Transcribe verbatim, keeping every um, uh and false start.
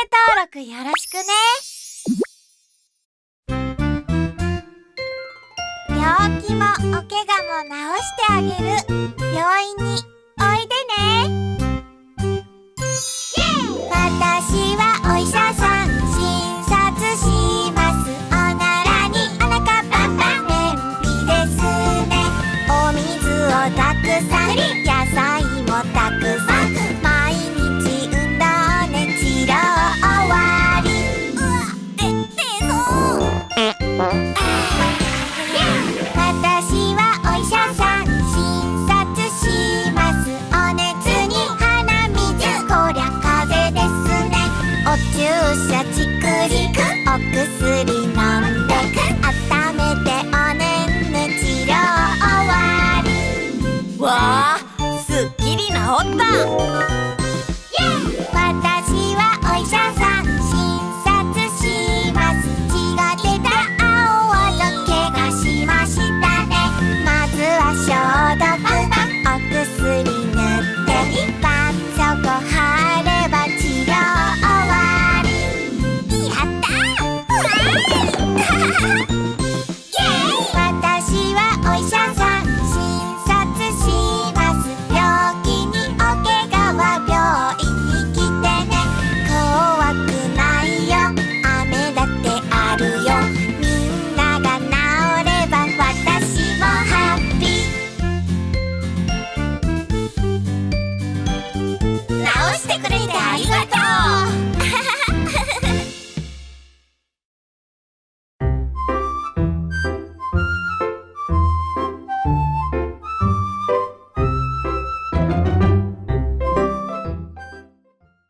登録よろしくね。病気もお怪我も治してあげる病院においでね。私はお医者さん、診察します。おならにおなかパンパン、便秘ですね。お水をたくさん、野菜もたくさん、毎日運動ね、治療終わり。うわで、出そう私はお医者さん、診察します。お熱に鼻水、こりゃ風邪ですね。お注射ちくりく、お薬飲んで温めておねんね、治療終わり。わあ、すっきり治った。